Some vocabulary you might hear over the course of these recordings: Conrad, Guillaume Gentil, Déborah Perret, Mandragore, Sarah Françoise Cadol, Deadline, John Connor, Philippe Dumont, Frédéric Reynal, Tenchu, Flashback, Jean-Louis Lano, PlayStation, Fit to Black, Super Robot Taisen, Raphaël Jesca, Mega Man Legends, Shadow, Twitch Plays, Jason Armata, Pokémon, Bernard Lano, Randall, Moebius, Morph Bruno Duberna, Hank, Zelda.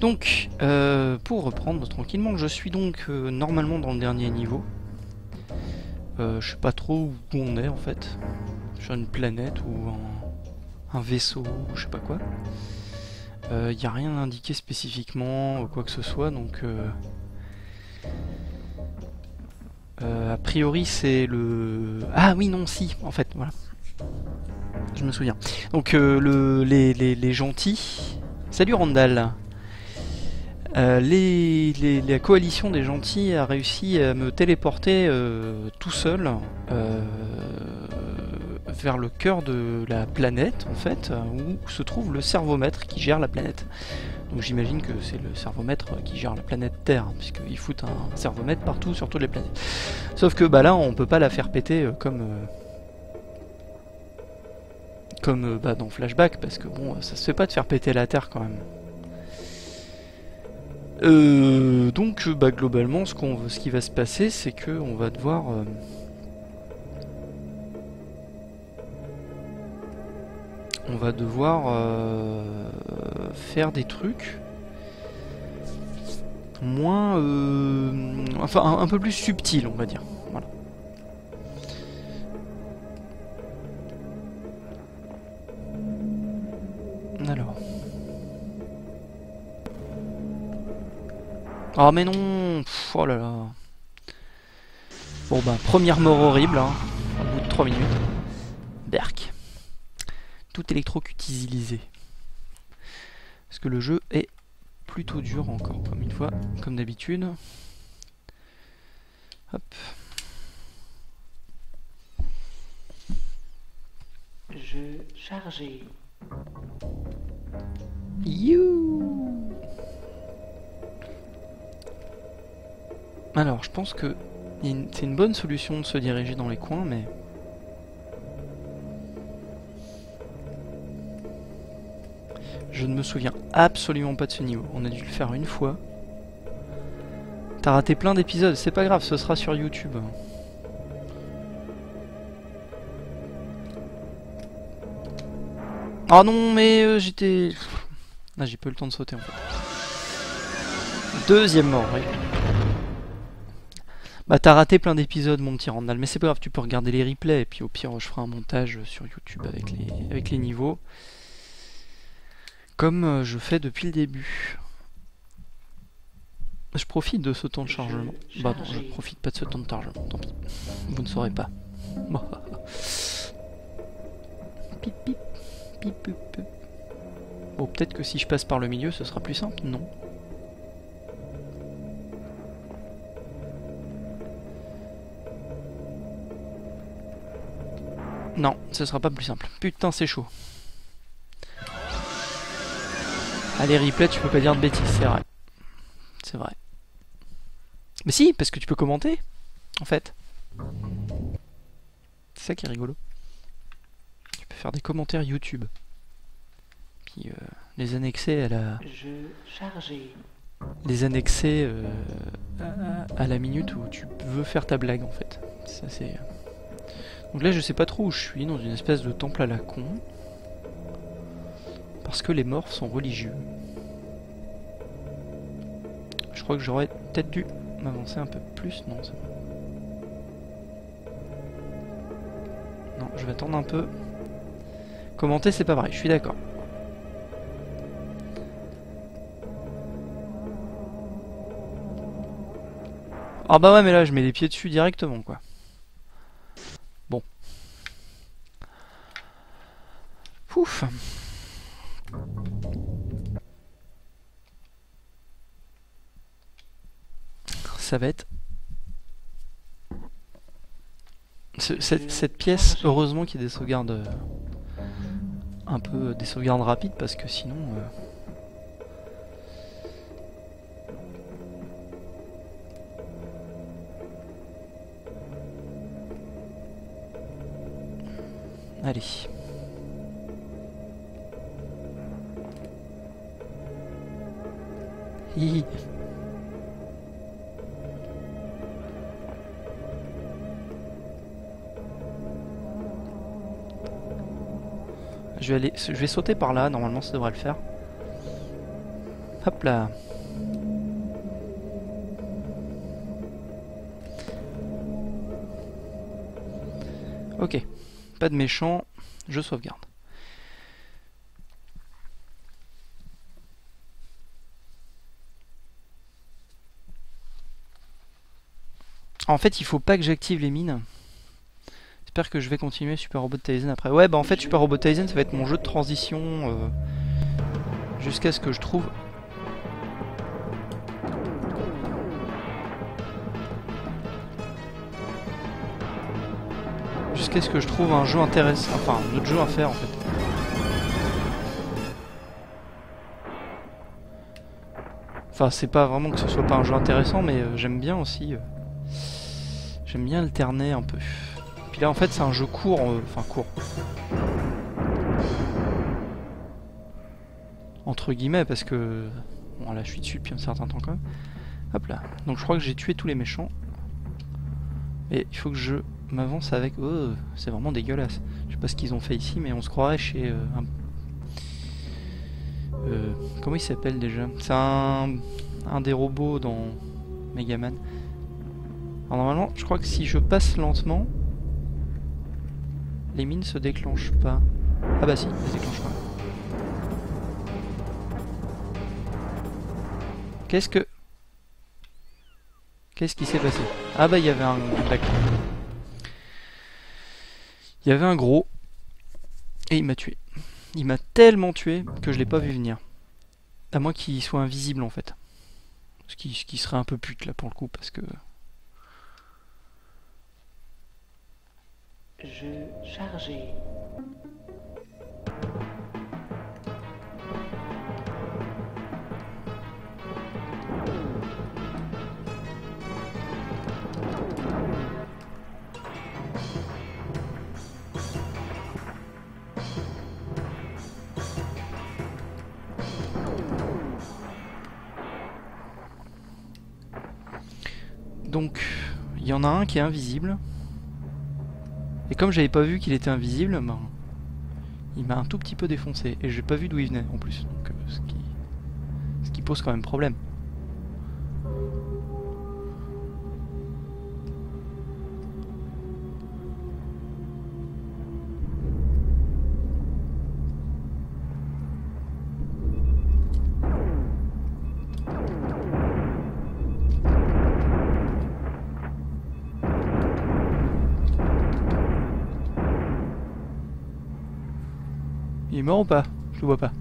Donc, pour reprendre tranquillement, je suis donc normalement dans le dernier niveau. Je sais pas trop où on est en fait. Sur une planète ou un vaisseau ou je sais pas quoi. Il n'y a rien indiqué spécifiquement ou quoi que ce soit, donc... a priori c'est le... Ah oui non si, en fait, voilà. Je me souviens. Donc les gentils... Salut Randall. La coalition des gentils a réussi à me téléporter tout seul vers le cœur de la planète, en fait, où se trouve le servomètre qui gère la planète. Donc j'imagine que c'est le servomètre qui gère la planète Terre, puisqu'il fout un servomètre partout sur toutes les planètes. Sauf que bah là, on peut pas la faire péter comme bah, dans Flashback, parce que bon, ça se fait pas de faire péter la Terre quand même. Donc bah, globalement ce qui va se passer c'est que on va devoir faire des trucs moins enfin un peu plus subtils on va dire, voilà. Alors. Oh mais non, pff, oh là là. Bon bah première mort horrible hein, au bout de 3 minutes. Berk. Tout électrocutilisé. Parce que le jeu est plutôt dur encore, comme une fois, comme d'habitude. Hop. Jeu chargé. You. Alors, je pense que c'est une bonne solution de se diriger dans les coins, mais... Je ne me souviens absolument pas de ce niveau. On a dû le faire une fois. T'as raté plein d'épisodes, c'est pas grave, ce sera sur YouTube. Ah non, mais j'étais... Ah, j'ai pas eu le temps de sauter en fait. Deuxième mort, oui. Bah t'as raté plein d'épisodes mon petit Randall, mais c'est pas grave, tu peux regarder les replays et puis au pire je ferai un montage sur YouTube avec les niveaux. Comme je fais depuis le début. Je profite de ce temps de chargement. Bah non, je profite pas de ce temps de chargement, tant pis. Vous ne saurez pas. Pip pip, pip pip pip. Bon peut-être que si je passe par le milieu ce sera plus simple, non? Non, ce sera pas plus simple. Putain, c'est chaud. Allez, replay, tu peux pas dire de bêtises, c'est vrai. C'est vrai. Mais si, parce que tu peux commenter, en fait. C'est ça qui est rigolo. Tu peux faire des commentaires YouTube. Puis les annexer à la... Les annexer à la minute où tu veux faire ta blague, en fait. Ça, c'est... Donc là je sais pas trop où je suis, dans une espèce de temple à la con. Parce que les morts sont religieux. Je crois que j'aurais peut-être dû m'avancer un peu plus, non c'est bon. Non, je vais attendre un peu. Commenter c'est pas pareil, je suis d'accord. Ah bah ouais mais là je mets les pieds dessus directement quoi. Pouf. Ça va être... Cette pièce, heureusement qu'il y a des sauvegardes... un peu des sauvegardes rapides, parce que sinon... Allez... Hihi. Je vais sauter par là, normalement ça devrait le faire. Hop là. Ok, pas de méchant, je sauvegarde. En fait, il faut pas que j'active les mines. J'espère que je vais continuer Super Robot Taisen après. Ouais, bah en fait, Super Robot Taisen, ça va être mon jeu de transition jusqu'à ce que je trouve... Qu'est-ce que je trouve un jeu intéressant, enfin un autre jeu à faire en fait. Enfin c'est pas vraiment que ce soit pas un jeu intéressant, mais j'aime bien aussi. J'aime bien alterner un peu. Puis là en fait c'est un jeu court, enfin court. Entre guillemets parce que... Bon là je suis dessus depuis un certain temps quand même. Hop là. Donc je crois que j'ai tué tous les méchants. Et il faut que je... m'avance avec... Oh, c'est vraiment dégueulasse. Je sais pas ce qu'ils ont fait ici, mais on se croirait chez... comment il s'appelle déjà? C'est un des robots dans Mega Man. Alors normalement, je crois que si je passe lentement, les mines se déclenchent pas. Ah bah si, elles se déclenchent pas. Qu'est-ce que... Qu'est-ce qui s'est passé? Ah bah il y avait un... Il y avait un gros, et il m'a tué. Il m'a tellement tué que je l'ai pas vu venir. À moins qu'il soit invisible en fait. Ce qui serait un peu pute là pour le coup, parce que... Jeu chargé. Donc, il y en a un qui est invisible. Et comme j'avais pas vu qu'il était invisible, ben, il m'a un tout petit peu défoncé. Et j'ai pas vu d'où il venait en plus. Donc, ce qui pose quand même problème. Il est mort ou pas? Je le vois pas.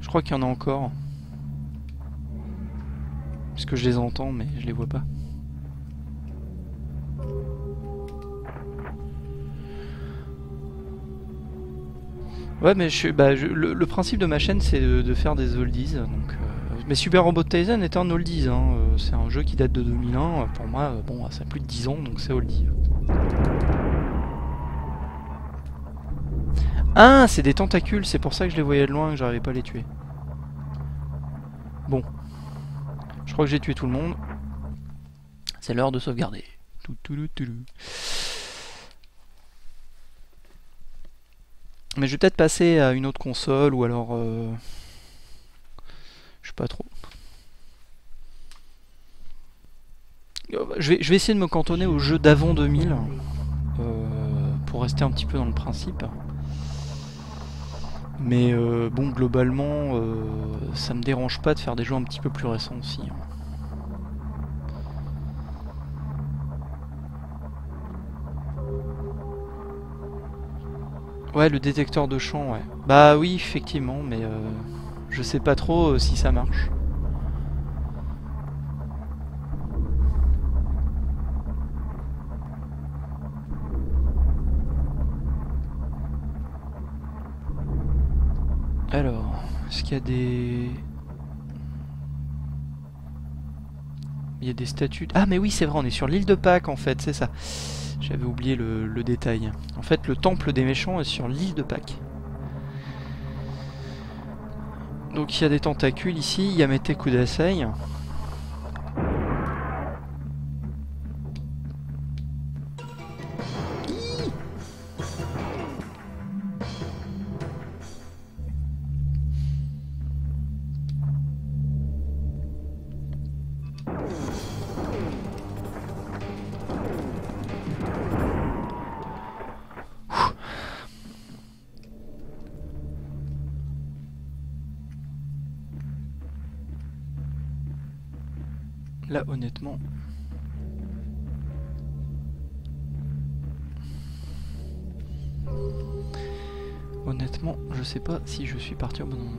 Je crois qu'il y en a encore. Parce que je les entends, mais je les vois pas. Ouais, mais le principe de ma chaîne, c'est de faire des oldies. Donc, mais Super Robot Taisen est un oldies. Hein, c'est un jeu qui date de 2001. Pour moi, bon, ça a plus de 10 ans, donc c'est oldies. Ah, c'est des tentacules. C'est pour ça que je les voyais de loin et que j'arrivais pas à les tuer. Bon. Je crois que j'ai tué tout le monde. C'est l'heure de sauvegarder. Mais je vais peut-être passer à une autre console ou alors... Je sais pas trop. Je vais essayer de me cantonner aux jeux d'avant 2000 pour rester un petit peu dans le principe. Mais bon, globalement, ça me dérange pas de faire des jeux un petit peu plus récents aussi. Ouais, le détecteur de champ, ouais. Bah oui, effectivement, mais je sais pas trop si ça marche. Alors, est-ce qu'il y a des... Il y a des statues... Ah mais oui c'est vrai, on est sur l'île de Pâques en fait, c'est ça. J'avais oublié le détail. En fait le temple des méchants est sur l'île de Pâques. Donc il y a des tentacules ici, il y a Mete Kudasai. Là, honnêtement... Honnêtement, je sais pas si je suis parti au bon endroit.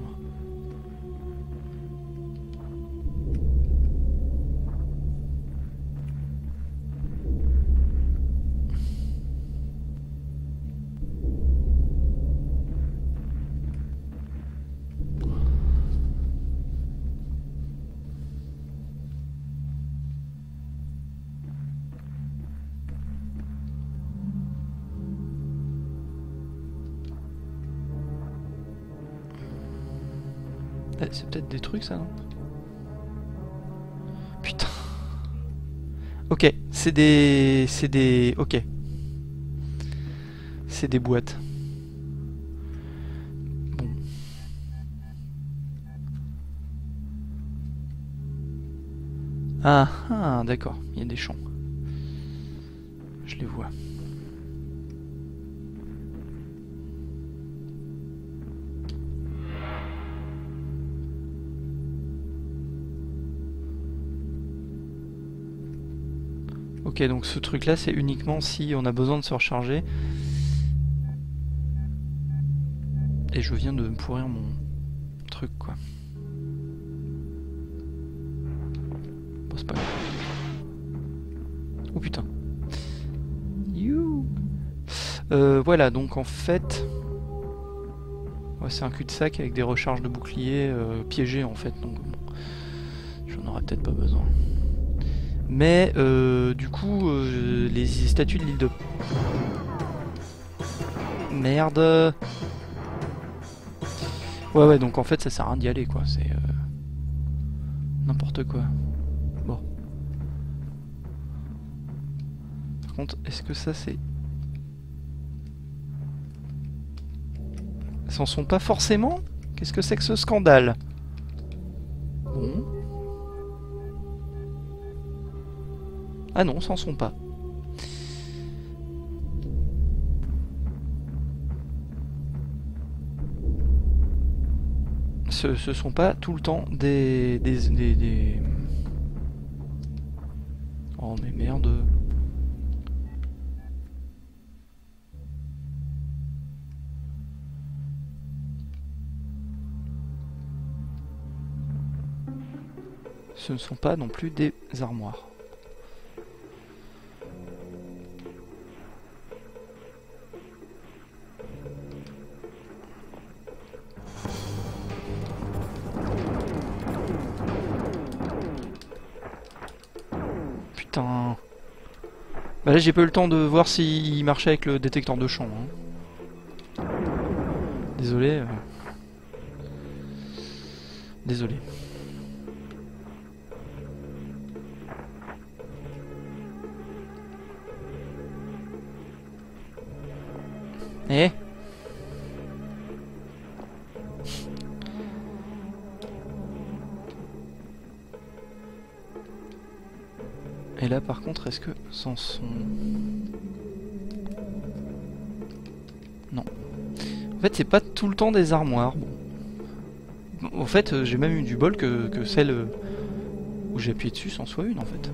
C'est peut-être des trucs ça, non? Putain. Ok, c'est des... Ok. C'est des boîtes. Bon. Ah, ah d'accord, il y a des champs. Je les vois. Ok, donc ce truc là c'est uniquement si on a besoin de se recharger. Et je viens de pourrir mon truc quoi. Bon c'est pas grave. Oh putain. You. Voilà donc en fait ouais, c'est un cul-de-sac avec des recharges de boucliers piégés en fait, donc bon, j'en aurais peut-être pas besoin. Mais du coup, les statues de l'île de... Merde. Ouais ouais, donc en fait ça sert à rien d'y aller quoi, c'est... n'importe quoi. Bon. Par contre, est-ce que ça c'est... S'en sont pas forcément? Qu'est-ce que c'est que ce scandale? Bon... Ah non, s'en sont pas. Ce sont pas tout le temps des... Oh mais merde. Ce ne sont pas non plus des armoires. Bah là j'ai pas eu le temps de voir s'il marchait avec le détecteur de champ. Hein. Désolé. Désolé. Eh? Et là par contre, est-ce que s'en sont... Non. En fait c'est pas tout le temps des armoires. Bon. En fait j'ai même eu du bol que celle où j'ai appuyé dessus s'en soit une en fait.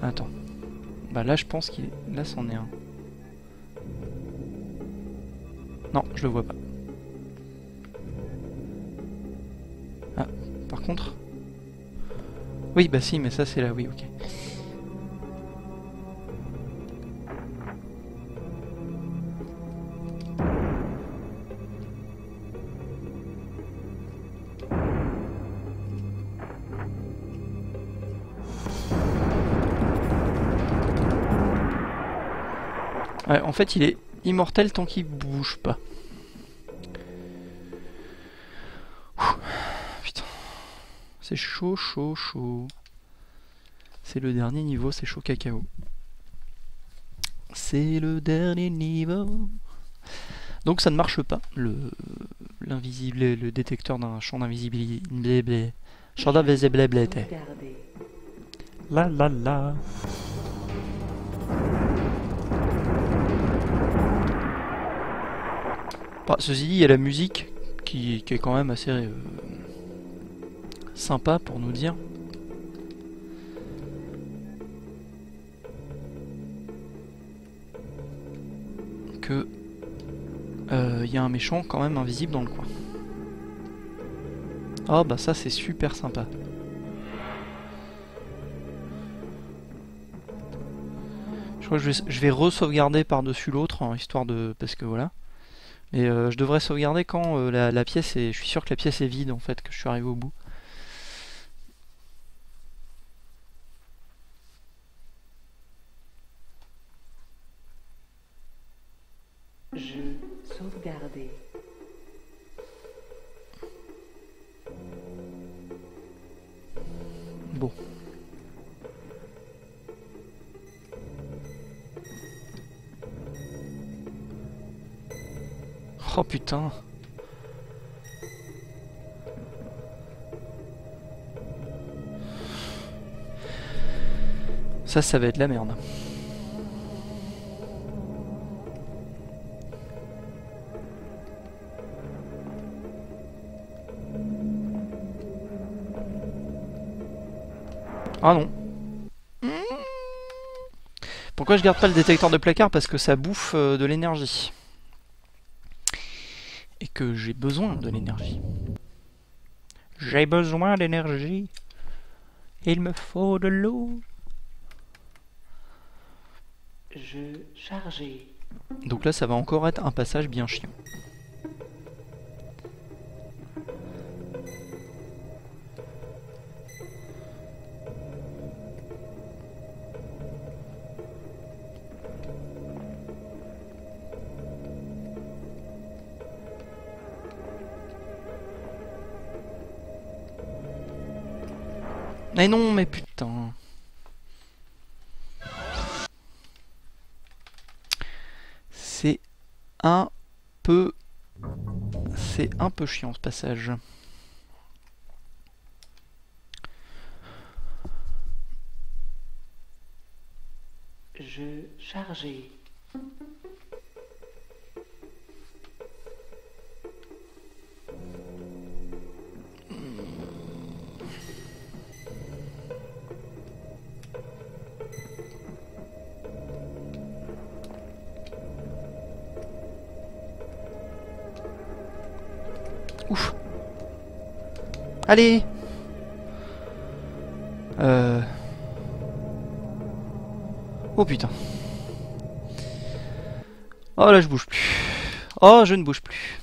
Attends. Bah là je pense qu'il est... Là c'en est un. Non, je le vois pas. Contre. Oui, bah si, mais ça c'est là, oui, ok. Ouais, en fait, il est immortel tant qu'il bouge pas. Ouh, putain. C'est chaud, chaud, chaud. C'est le dernier niveau, c'est chaud cacao. C'est le dernier niveau. Donc ça ne marche pas, le détecteur d'un champ d'invisibilité. Champ d'invisibilité. La la la. Bah, ceci dit, il y a la musique qui est quand même assez sympa pour nous dire. Que... il y a un méchant quand même invisible dans le coin. Ah bah ça c'est super sympa. Je crois que je vais re-sauvegarder par-dessus l'autre, hein, histoire de... parce que voilà. Et je devrais sauvegarder quand la pièce est... Je suis sûr que la pièce est vide en fait, que je suis arrivé au bout. Bon. Oh putain. Ça va être la merde. Ah non. Pourquoi je garde pas le détecteur de placard? Parce que ça bouffe de l'énergie. Et que j'ai besoin de l'énergie. J'ai besoin d'énergie. Il me faut de l'eau. Je chargeais. Donc là ça va encore être un passage bien chiant. Mais non, mais putain. C'est un peu... C'est un peu chiant ce passage. Je chargeais. Ouf. Allez. Oh putain. Oh là je bouge plus. Oh je ne bouge plus.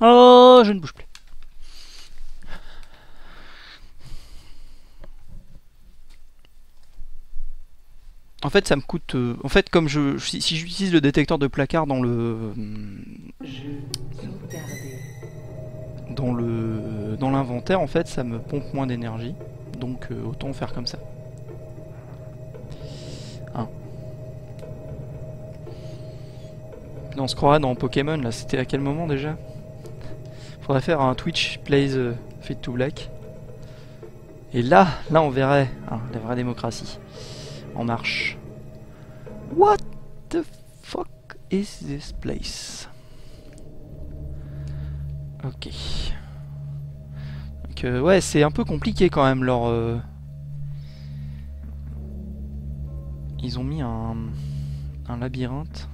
Oh je ne bouge plus. En fait ça me coûte... en fait comme si j'utilise le détecteur de placard dans le... Dans l'inventaire, en fait, ça me pompe moins d'énergie. Donc, autant faire comme ça. Hein. On se croirait dans Pokémon, là. C'était à quel moment, déjà? Faudrait faire un Twitch Plays Fit to Black. Et là, on verrait hein, la vraie démocratie. En marche. What the fuck is this place? Ok. Donc ouais, c'est un peu compliqué quand même leur... Ils ont mis un labyrinthe.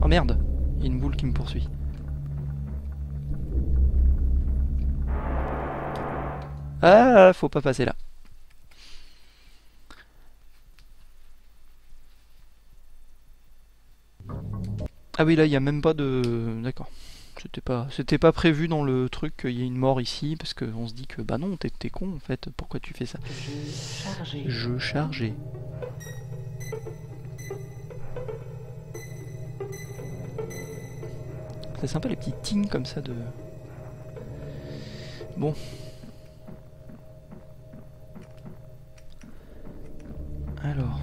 Oh merde, il y a une boule qui me poursuit. Ah, faut pas passer là. Ah oui, là, il n'y a même pas de... D'accord. C'était pas prévu dans le truc qu'il y ait une mort ici, parce qu'on se dit que bah non, t'es con en fait, pourquoi tu fais ça? Je chargeais. C'est sympa les petits ting comme ça de... Bon. Alors...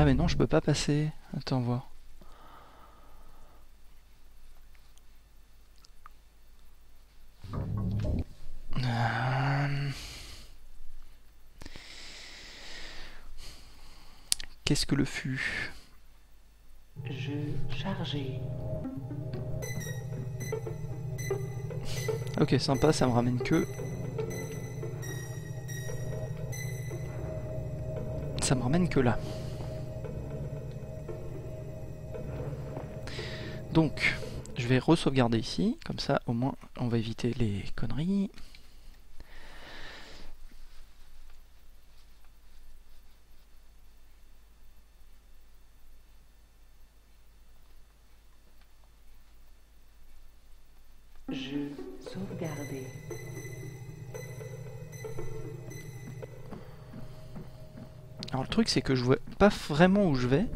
Ah mais non, je peux pas passer. Attends, voir. Qu'est-ce que le fût? Je chargeais. Ok, sympa, ça me ramène que... Ça me ramène que là. Donc, je vais re-sauvegarder ici, comme ça au moins on va éviter les conneries. Je sauvegarder. Alors le truc c'est que je vois pas vraiment où je vais.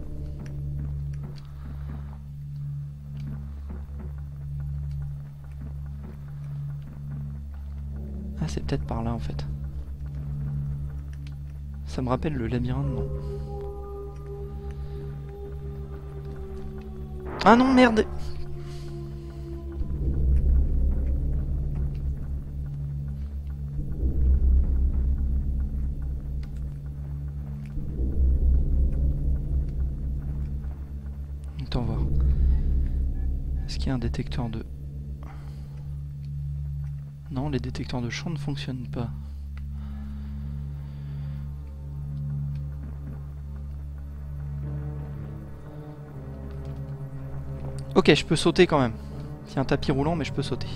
Ah c'est peut-être par là en fait. Ça me rappelle le labyrinthe, non? Ah non merde! Un détecteur de... Non, les détecteurs de champ ne fonctionnent pas. Ok, je peux sauter quand même. C'est un tapis roulant, mais je peux sauter.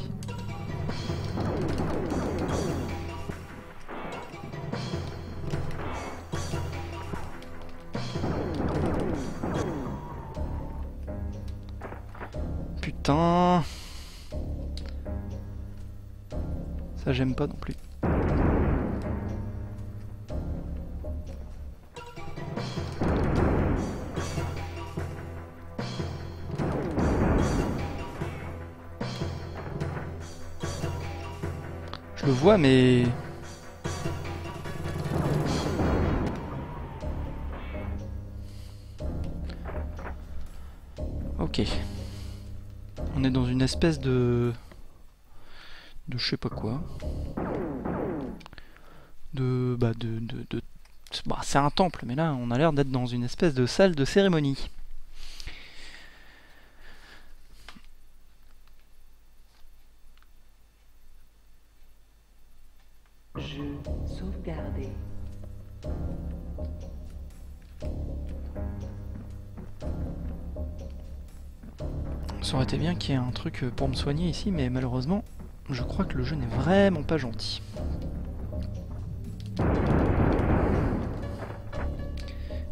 Ça j'aime pas non plus. Je le vois mais... Ok. On est dans une espèce de... je sais pas quoi. Bah, c'est un temple, mais là on a l'air d'être dans une espèce de salle de cérémonie. Je sauvegardais. Ça aurait été bien qu'il y ait un truc pour me soigner ici, mais malheureusement... Je crois que le jeu n'est vraiment pas gentil.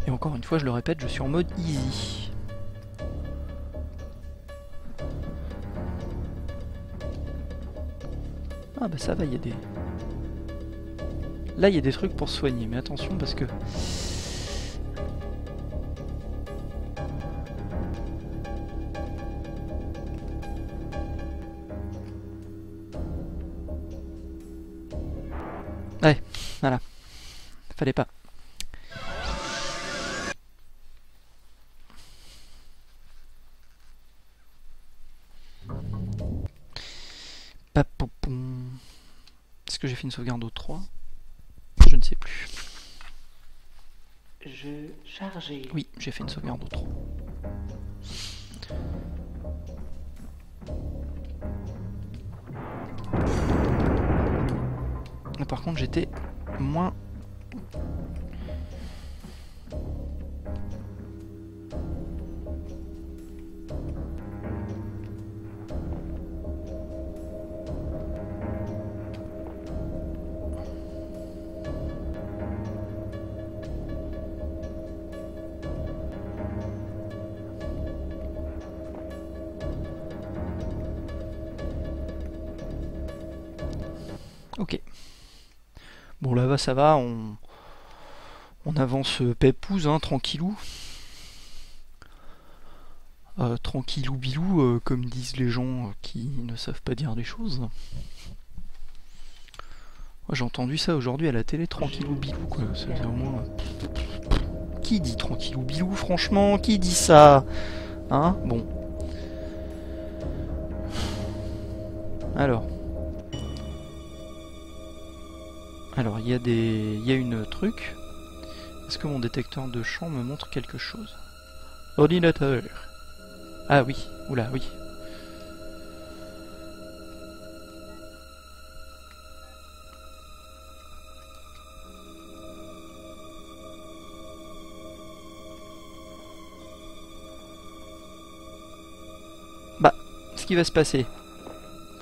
Et encore une fois, je le répète, je suis en mode easy. Ah bah ça va, il y a des... Là, il y a des trucs pour soigner, mais attention parce que... Voilà, fallait pas. Est-ce que j'ai fait une sauvegarde au 3? Je ne sais plus. Je chargeais. Oui, j'ai fait une sauvegarde au 3. Là, par contre, j'étais... moins. Ok. Bon là-bas ça va, on avance pépouze, hein, tranquillou. Tranquillou bilou, comme disent les gens qui ne savent pas dire des choses. Moi j'ai entendu ça aujourd'hui à la télé, tranquillou bilou, quoi. Ça veut dire moi... Qui dit tranquillou bilou, franchement? Qui dit ça? Hein? Bon. Alors. Alors, il y a des... Il y a une truc. Est-ce que mon détecteur de champ me montre quelque chose? Ordinateur. Ah oui, oula, oui. Bah, ce qui va se passer,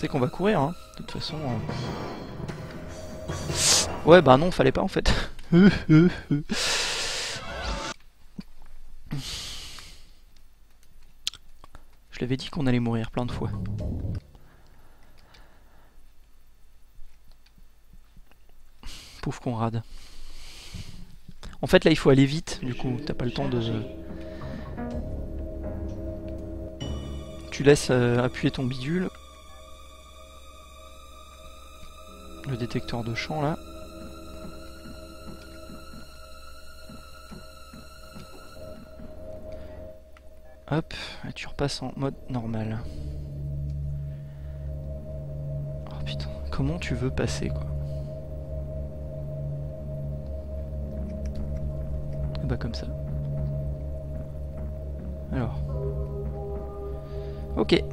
c'est qu'on va courir, hein. De toute façon... Ouais, bah non, fallait pas en fait. Je l'avais dit qu'on allait mourir plein de fois. Pauvre Conrad. En fait, là, il faut aller vite, du coup, t'as pas le temps de... Tu laisses appuyer ton bidule. Le détecteur de champ, là. Hop, et tu repasses en mode normal. Oh putain, comment tu veux passer, quoi? Et bah comme ça. Alors. Ok.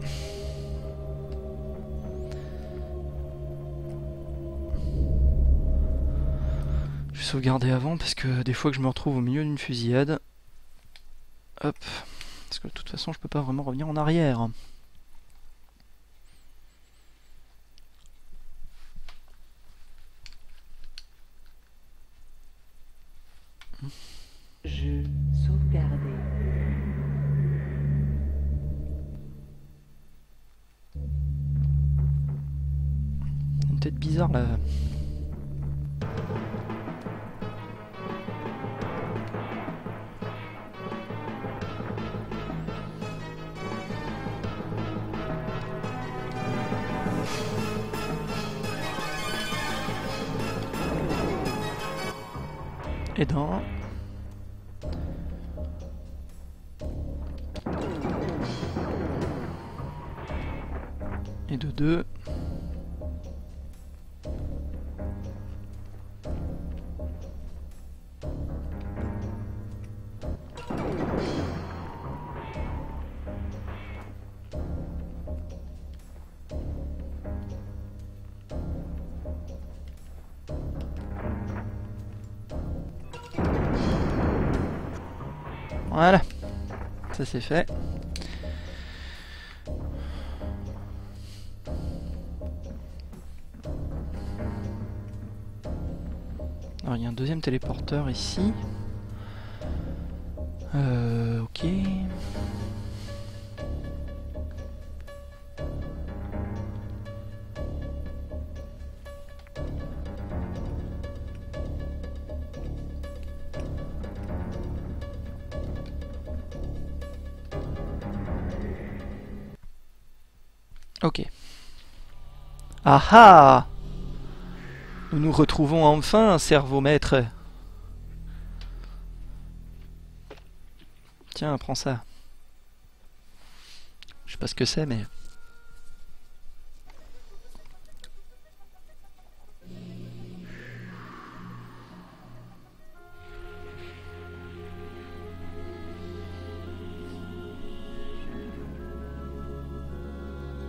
Je vais sauvegarder avant parce que des fois que je me retrouve au milieu d'une fusillade. Hop. Parce que de toute façon je peux pas vraiment revenir en arrière. Je sauvegarde. Une tête bizarre là. Et d'un. Et de deux. Voilà, ça c'est fait. Alors il y a un deuxième téléporteur ici. Ok. Ok. Ah ah! Nous nous retrouvons enfin, cerveau maître. Tiens, prends ça. Je sais pas ce que c'est, mais...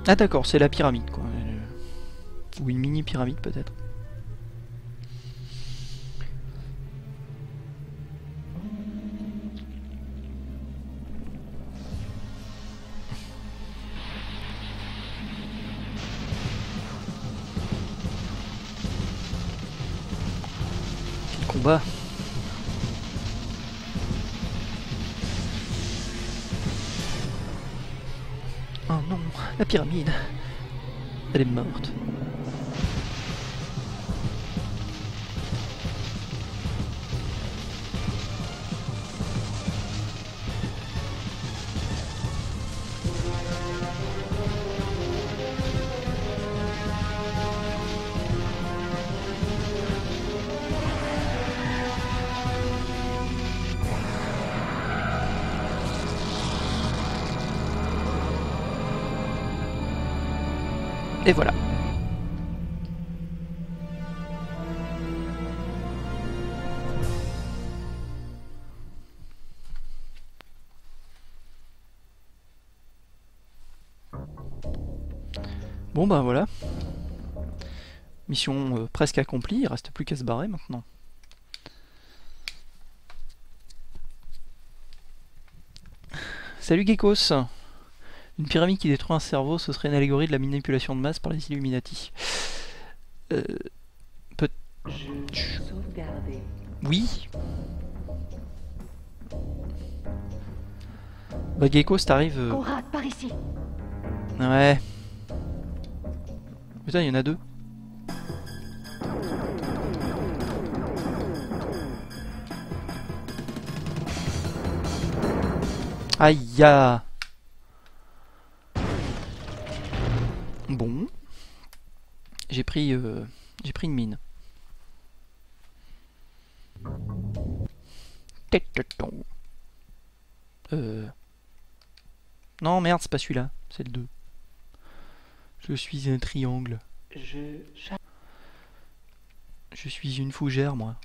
Ah d'accord, c'est la pyramide quoi. Ou une mini pyramide peut-être. Quel combat! La pyramide, elle est morte. Et voilà. Bon ben voilà. Mission presque accomplie, il reste plus qu'à se barrer maintenant. Salut Geckos. Une pyramide qui détruit un cerveau, ce serait une allégorie de la manipulation de masse par les Illuminati. Oui. Bah Geckos, t'arrives... Conrad, par ici. Ouais. Putain, il y en a deux. Aïe ya. Bon. J'ai pris une mine. Non merde, c'est pas celui-là, c'est le 2. Je suis un triangle. Je suis une fougère, moi.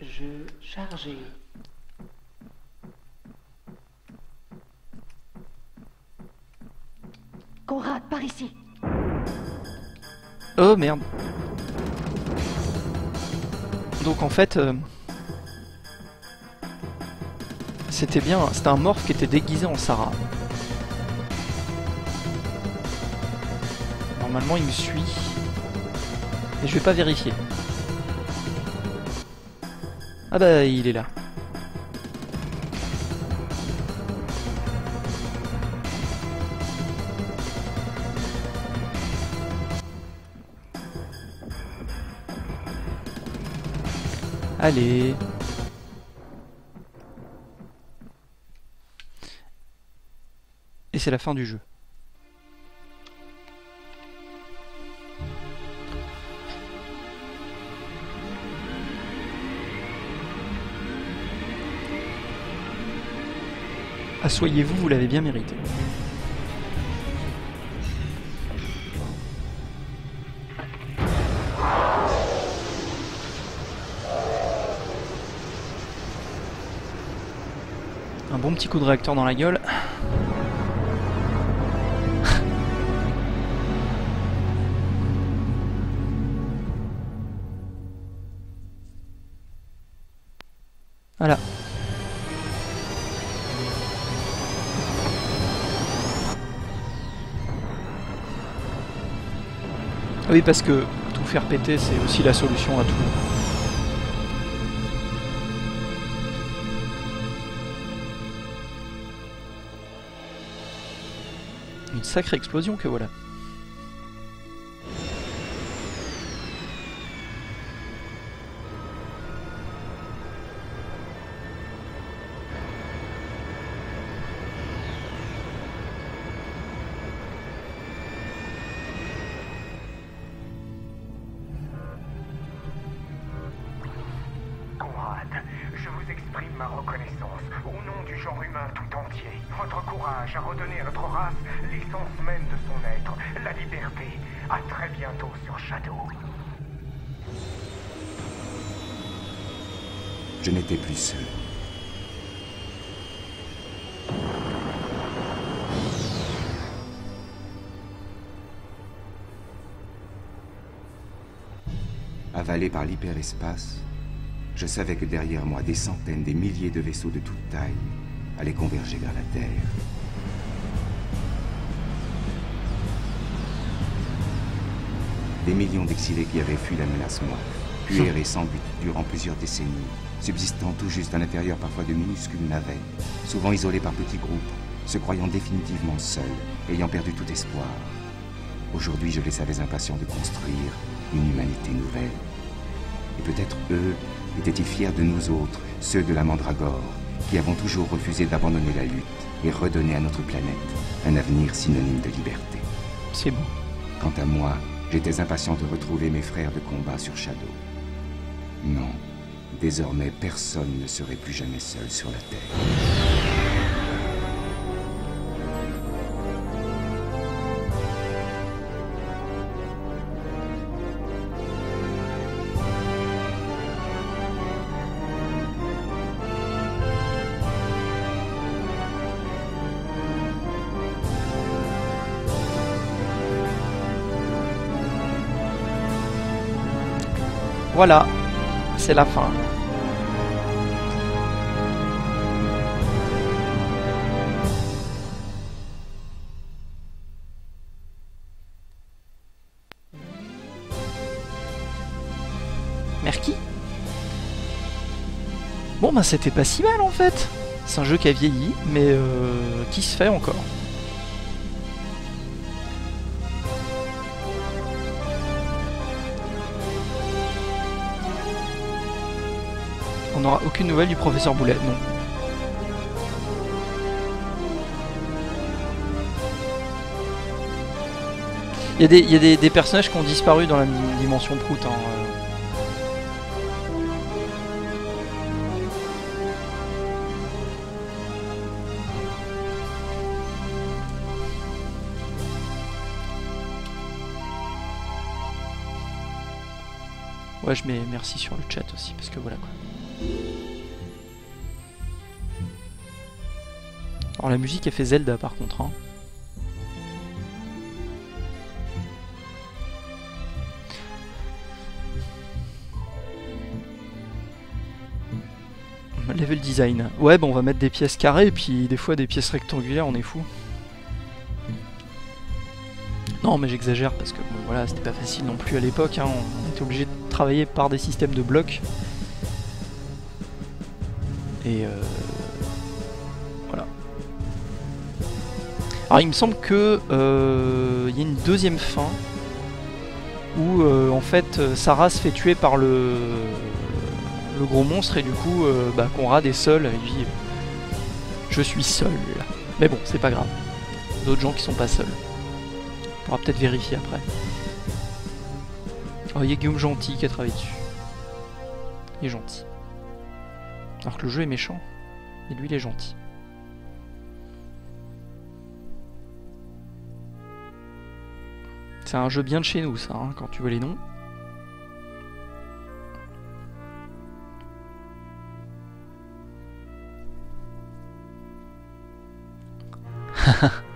Je charge. Conrad, par ici. Oh merde. Donc en fait, c'était bien, c'était un morph qui était déguisé en Sarah. Normalement, il me suit. Mais je vais pas vérifier. Ah bah il est là. Allez. Et c'est la fin du jeu. Asseyez-vous, vous l'avez bien mérité. Un bon petit coup de réacteur dans la gueule. Voilà. Oui, parce que tout faire péter, c'est aussi la solution à tout. Une sacrée explosion que voilà. Avalé par l'hyperespace, je savais que derrière moi, des centaines, des milliers de vaisseaux de toute taille allaient converger vers la Terre. Des millions d'exilés qui avaient fui la menace noire, puérés sans but durant plusieurs décennies, subsistant tout juste à l'intérieur parfois de minuscules navettes, souvent isolés par petits groupes, se croyant définitivement seuls, ayant perdu tout espoir. Aujourd'hui, je les savais impatients de construire une humanité nouvelle. Et peut-être eux étaient-ils fiers de nous autres, ceux de la Mandragore, qui avons toujours refusé d'abandonner la lutte et redonner à notre planète un avenir synonyme de liberté. C'est bon. Quant à moi, j'étais impatient de retrouver mes frères de combat sur Shadow. Non, désormais personne ne serait plus jamais seul sur la Terre. Voilà, c'est la fin. Merci. Bon bah c'était pas si mal en fait. C'est un jeu qui a vieilli, mais qui se fait encore. On n'aura aucune nouvelle du professeur Boulet, non. Il y a des personnages qui ont disparu dans la dimension Prout. Hein. Ouais, je mets merci sur le chat aussi, parce que voilà quoi. Alors la musique elle fait Zelda par contre. Hein. Level design. Ouais, bon, on va mettre des pièces carrées et puis des fois des pièces rectangulaires, on est fou. Non mais j'exagère parce que bon, voilà, c'était pas facile non plus à l'époque. Hein. On était obligé de travailler par des systèmes de blocs. Et voilà. Alors il me semble que y a une deuxième fin où en fait Sarah se fait tuer par le gros monstre et du coup bah, Conrad est seul et lui je suis seul. Mais bon c'est pas grave. D'autres gens qui sont pas seuls. On pourra peut-être vérifier après. Oh il y a Guillaume Gentil qui a travaillé dessus. Il est gentil. Alors que le jeu est méchant, et lui il est gentil. C'est un jeu bien de chez nous ça, hein, quand tu vois les noms.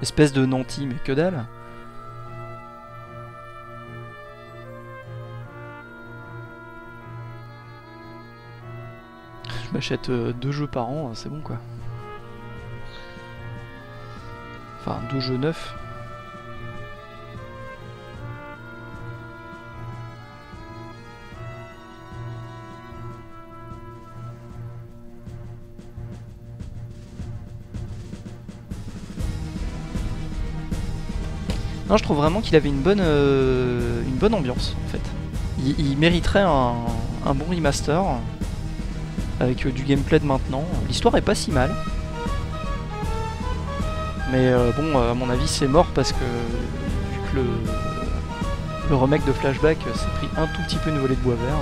Espèce de nanti, mais que dalle. J'achète 2 jeux par an, c'est bon quoi. Enfin 2 jeux neufs. Non, je trouve vraiment qu'il avait une bonne ambiance en fait. Il mériterait un bon remaster. Avec du gameplay de maintenant, l'histoire est pas si mal. Mais bon, à mon avis c'est mort parce que vu que le remake de Flashback s'est pris un tout petit peu une volée de bois vert.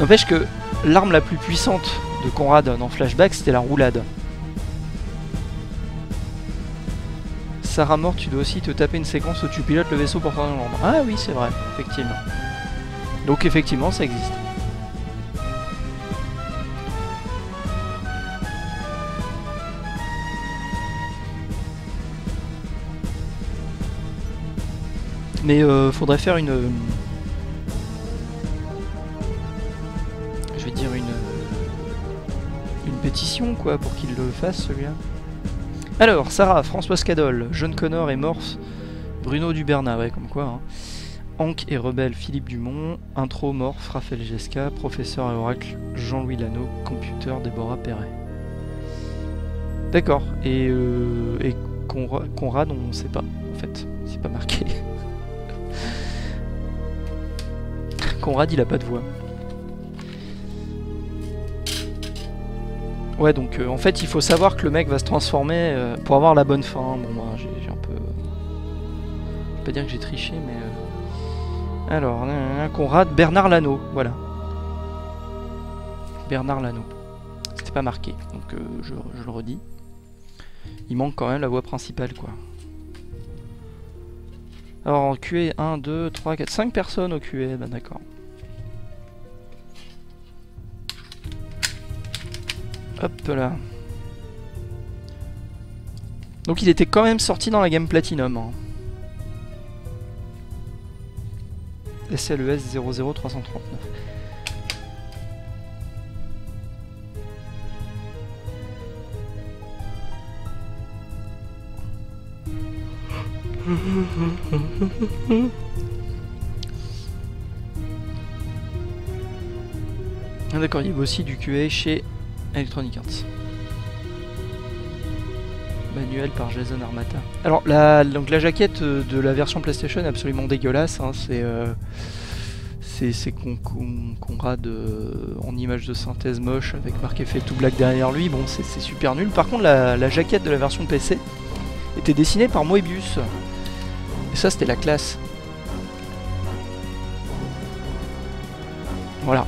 N'empêche que l'arme la plus puissante de Conrad dans Flashback, c'était la roulade. Sarah mort, tu dois aussi te taper une séquence où tu pilotes le vaisseau pour faire un ordre. Ah oui, c'est vrai, effectivement. Donc effectivement, ça existe. Mais faudrait faire une... pétition quoi pour qu'il le fasse celui-là. Alors Sarah Françoise Cadol, John Connor et Morph Bruno Duberna, ouais comme quoi hein. Hank et Rebelle Philippe Dumont, intro Morph Raphaël Jesca, professeur et oracle Jean-Louis Lano, computer Déborah Perret. D'accord. Et Conrad on sait pas en fait, c'est pas marqué. Conrad il a pas de voix. Ouais donc en fait il faut savoir que le mec va se transformer pour avoir la bonne fin. Bon moi j'ai un peu... Je vais pas dire que j'ai triché mais... Alors, Conrad, Bernard Lano, voilà. Bernard Lano. C'était pas marqué, donc je le redis. Il manque quand même la voix principale quoi. Alors en QA, 1, 2, 3, 4, 5 personnes au QA, ben d'accord. Hop là. Donc il était quand même sorti dans la gamme Platinum. SLES 00339. Ah d'accord, il y avait aussi du QA chez Electronic Arts. Manuel par Jason Armata. Alors donc la jaquette de la version PlayStation est absolument dégueulasse, hein, c'est Conrad en image de synthèse moche avec marqué Fit to Black derrière lui, bon c'est super nul. Par contre la jaquette de la version PC était dessinée par Moebius. Et ça c'était la classe. Voilà.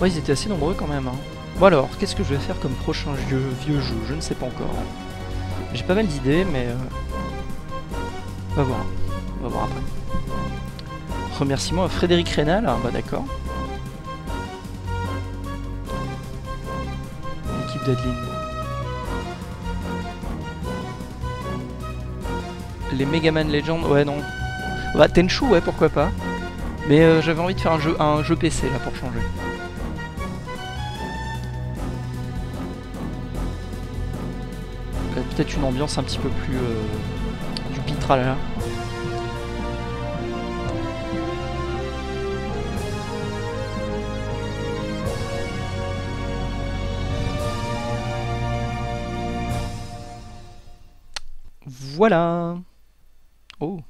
Ouais, ils étaient assez nombreux quand même. Hein. Bon alors, qu'est-ce que je vais faire comme prochain jeu, vieux jeu? Je ne sais pas encore. J'ai pas mal d'idées, mais... On va voir. On va voir après. Remerciement à Frédéric Reynal. Bah d'accord. L'équipe Deadline. Les Mega Man Legends, ouais non. Bah Tenchu, ouais, pourquoi pas. Mais j'avais envie de faire un jeu PC, là, pour changer. Peut-être une ambiance un petit peu plus du pitral là. Voilà. Oh.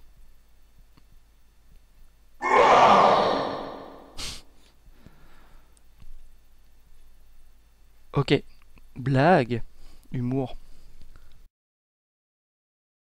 Ok. Blague. Humour.